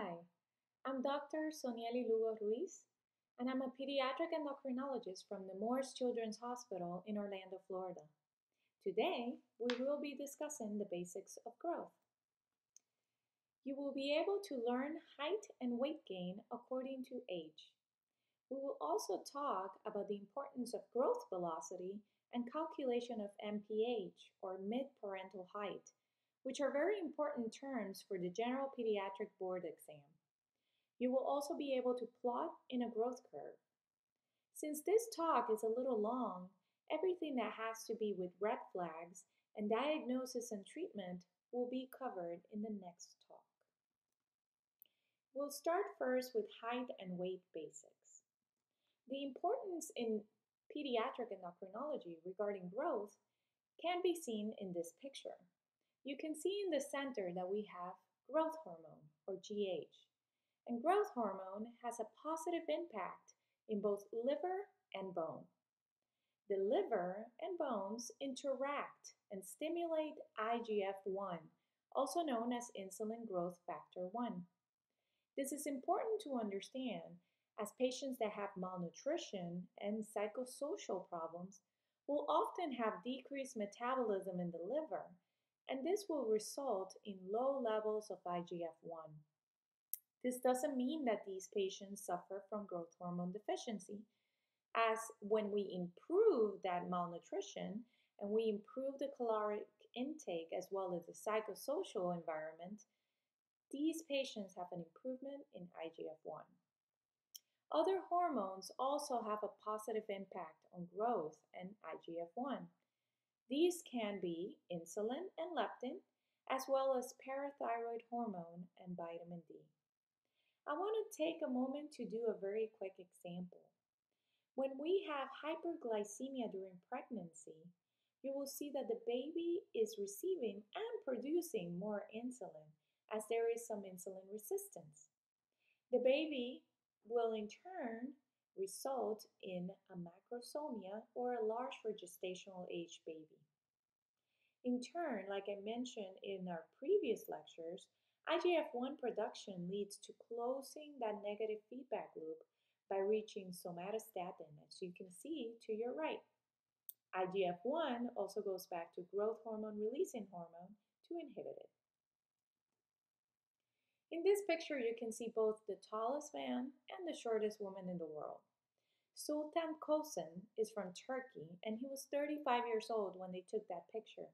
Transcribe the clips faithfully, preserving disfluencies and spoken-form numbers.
Hi, I'm Doctor Sonieli Lugo-Ruiz, and I'm a pediatric endocrinologist from Nemours Children's Hospital in Orlando, Florida. Today, we will be discussing the basics of growth. You will be able to learn height and weight gain according to age. We will also talk about the importance of growth velocity and calculation of M P H, or mid-parental height, which are very important terms for the general pediatric board exam. You will also be able to plot in a growth curve. Since this talk is a little long, everything that has to be with red flags and diagnosis and treatment will be covered in the next talk. We'll start first with height and weight basics. The importance in pediatric endocrinology regarding growth can be seen in this picture. You can see in the center that we have growth hormone, or G H, and growth hormone has a positive impact in both liver and bone. The liver and bones interact and stimulate I G F one, also known as insulin growth factor one. This is important to understand, as patients that have malnutrition and psychosocial problems will often have decreased metabolism in the liver, and this will result in low levels of I G F one. This doesn't mean that these patients suffer from growth hormone deficiency, as when we improve that malnutrition and we improve the caloric intake as well as the psychosocial environment, these patients have an improvement in I G F one. Other hormones also have a positive impact on growth and I G F one. These can be insulin and leptin, as well as parathyroid hormone and vitamin D. I want to take a moment to do a very quick example. When we have hyperglycemia during pregnancy, you will see that the baby is receiving and producing more insulin, as there is some insulin resistance. The baby will in turn result in a macrosomia, or a large for gestational age baby. In turn, like I mentioned in our previous lectures, I G F one production leads to closing that negative feedback loop by reaching somatostatin, as you can see to your right. I G F one also goes back to growth hormone releasing hormone to inhibit it. In this picture, you can see both the tallest man and the shortest woman in the world. Sultan Kosen is from Turkey, and he was thirty-five years old when they took that picture.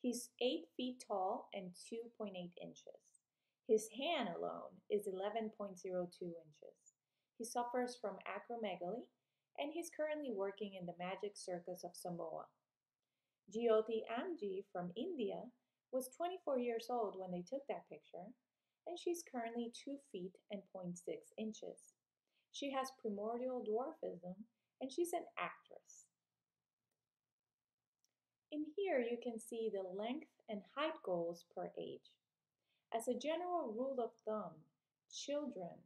He's eight feet tall and two point eight inches. His hand alone is eleven point zero two inches. He suffers from acromegaly, and he's currently working in the Magic Circus of Samoa. Jyoti Amji from India was twenty-four years old when they took that picture, and she's currently two feet and zero point six inches. She has primordial dwarfism, and she's an actress. In here, you can see the length and height goals per age. As a general rule of thumb, children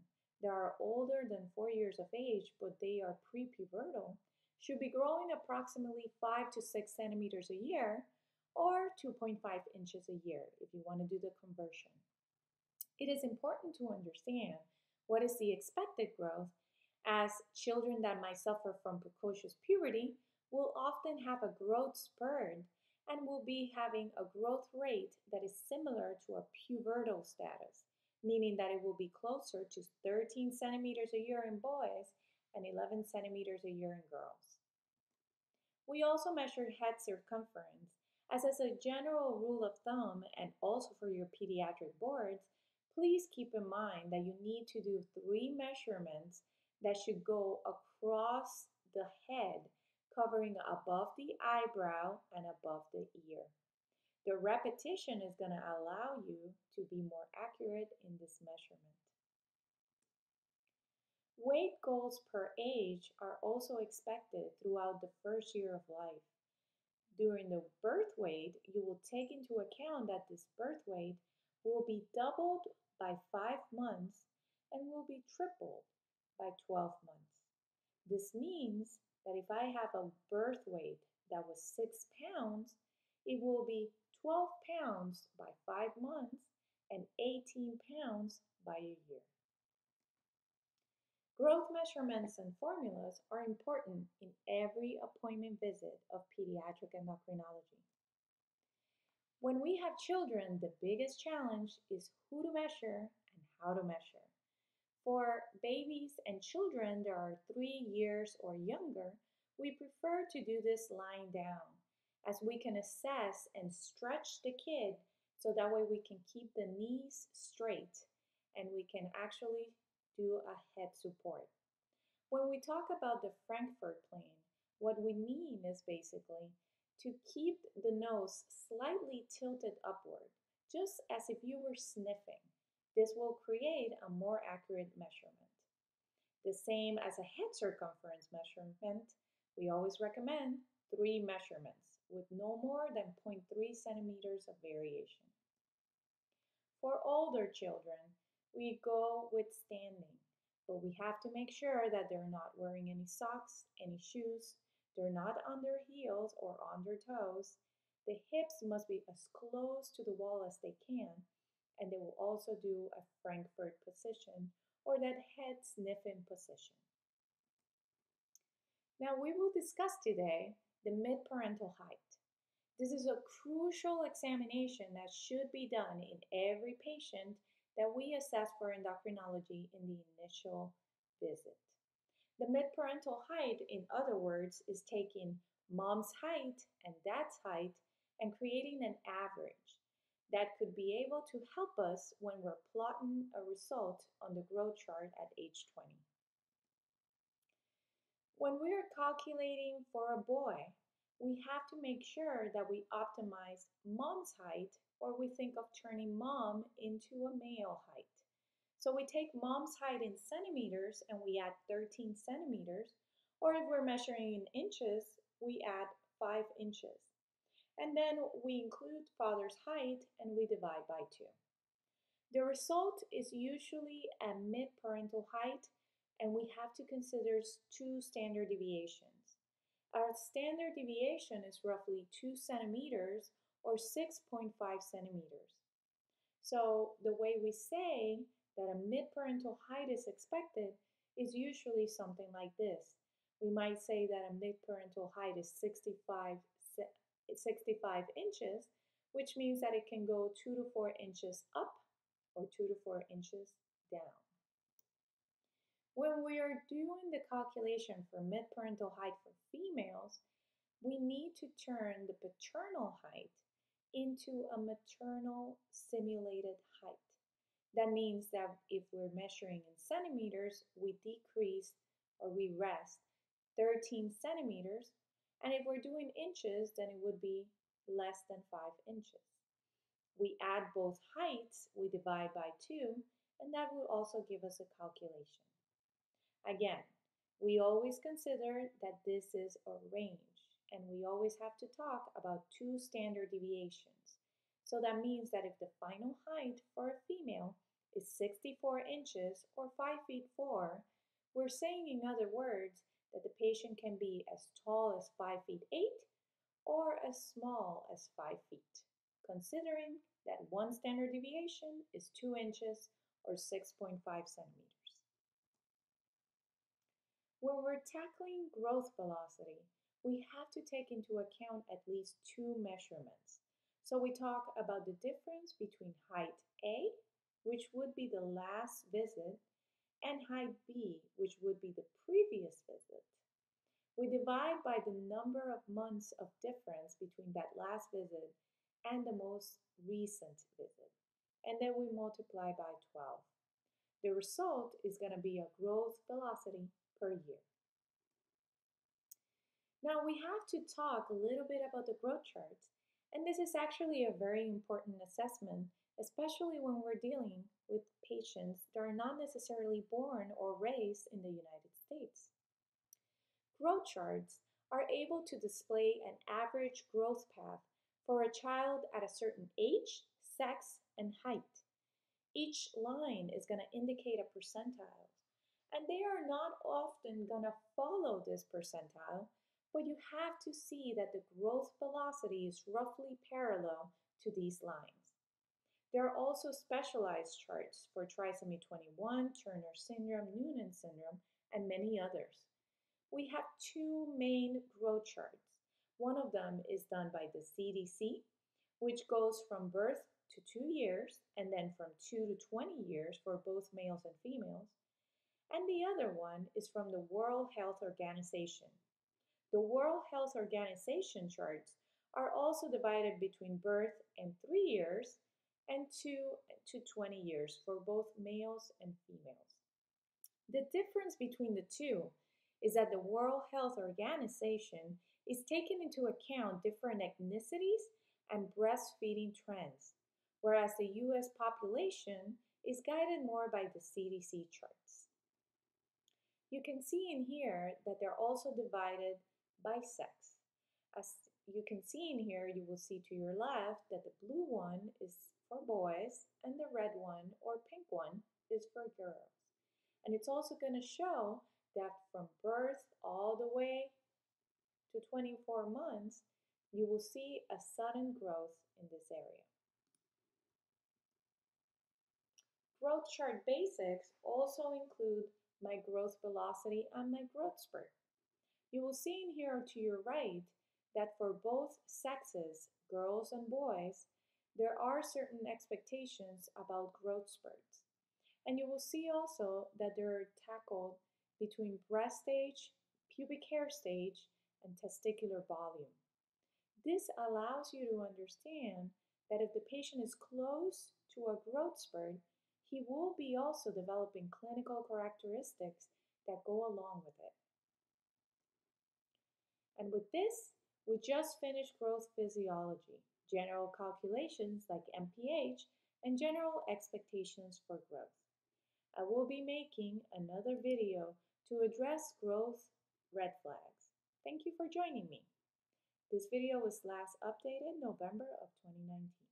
that are older than four years of age, but they are prepubertal, should be growing approximately five to six centimeters a year, or two point five inches a year, if you want to do the conversion. It is important to understand what is the expected growth, as children that might suffer from precocious puberty will often have a growth spurt and will be having a growth rate that is similar to a pubertal status, meaning that it will be closer to thirteen centimeters a year in boys and eleven centimeters a year in girls. We also measure head circumference, as as a general rule of thumb, and also for your pediatric boards, please keep in mind that you need to do three measurements that should go across the head, covering above the eyebrow and above the ear. The repetition is going to allow you to be more accurate in this measurement. Weight goals per age are also expected throughout the first year of life. During the birth weight, you will take into account that this birth weight will be doubled by five months and will be tripled by twelve months. This means that if I have a birth weight that was six pounds, it will be twelve pounds by five months and eighteen pounds by a year. Growth measurements and formulas are important in every appointment visit of pediatric endocrinology. When we have children, the biggest challenge is who to measure and how to measure. For babies and children that are three years or younger, we prefer to do this lying down, as we can assess and stretch the kid so that way we can keep the knees straight and we can actually do a head support. When we talk about the Frankfurt plane, what we mean is basically to keep the nose slightly tilted upward, just as if you were sniffing. This will create a more accurate measurement. The same as a head circumference measurement, we always recommend three measurements with no more than zero point three centimeters of variation. For older children, we go with standing, but we have to make sure that they're not wearing any socks, any shoes, they're not on their heels or on their toes. The hips must be as close to the wall as they can, and they will also do a Frankfurt position or that head sniffing position. Now we will discuss today the mid-parental height. This is a crucial examination that should be done in every patient that we assess for endocrinology in the initial visit. The mid-parental height, in other words, is taking mom's height and dad's height and creating an average that could be able to help us when we're plotting a result on the growth chart at age twenty. When we are calculating for a boy, we have to make sure that we optimize mom's height, or we think of turning mom into a male height. So we take mom's height in centimeters and we add thirteen centimeters, or if we're measuring in inches, we add five inches. And then we include father's height and we divide by two. The result is usually a mid-parental height, and we have to consider two standard deviations. Our standard deviation is roughly two centimeters or six point five centimeters. So the way we say that a mid-parental height is expected is usually something like this. We might say that a mid-parental height is sixty-five inches, which means that it can go two to four inches up or two to four inches down. When we are doing the calculation for mid-parental height for females, we need to turn the paternal height into a maternal simulated height. That means that if we're measuring in centimeters, we decrease or we rest thirteen centimeters. And if we're doing inches, then it would be less than five inches. We add both heights, we divide by two, and that will also give us a calculation. Again, we always consider that this is a range, and we always have to talk about two standard deviations. So that means that if the final height for a female is sixty-four inches or five feet four, we're saying, in other words, that the patient can be as tall as five feet eight or as small as five feet, considering that one standard deviation is two inches or six point five centimeters. When we're tackling growth velocity, we have to take into account at least two measurements. So we talk about the difference between height A, which would be the last visit, and height B, which would be the previous visit. We divide by the number of months of difference between that last visit and the most recent visit, and then we multiply by twelve. The result is going to be a growth velocity per year. Now we have to talk a little bit about the growth chart, and this is actually a very important assessment, especially when we're dealing with patients that are not necessarily born or raised in the United States. Growth charts are able to display an average growth path for a child at a certain age, sex, and height. Each line is going to indicate a percentile, and they are not often going to follow this percentile, but you have to see that the growth velocity is roughly parallel to these lines. There are also specialized charts for trisomy twenty-one, Turner syndrome, Noonan syndrome, and many others. We have two main growth charts. One of them is done by the C D C, which goes from birth to two years and then from two to twenty years for both males and females. And the other one is from the World Health Organization. The World Health Organization charts are also divided between birth and three years and two to twenty years for both males and females. The difference between the two is that the World Health Organization is taking into account different ethnicities and breastfeeding trends, whereas the U S population is guided more by the C D C charts. You can see in here that they're also divided by sex. As you can see in here, you will see to your left that the blue one is for boys and the red one or pink one is for girls. And it's also going to show that from birth all the way to twenty-four months, you will see a sudden growth in this area. Growth chart basics also include my growth velocity and my growth spurt. You will see in here to your right that for both sexes, girls and boys, there are certain expectations about growth spurts. And you will see also that they're tackled between breast stage, pubic hair stage, and testicular volume. This allows you to understand that if the patient is close to a growth spurt, he will be also developing clinical characteristics that go along with it. And with this, we just finished growth physiology, general calculations like M P H, and general expectations for growth. I will be making another video to address growth red flags. Thank you for joining me. This video was last updated November of twenty nineteen.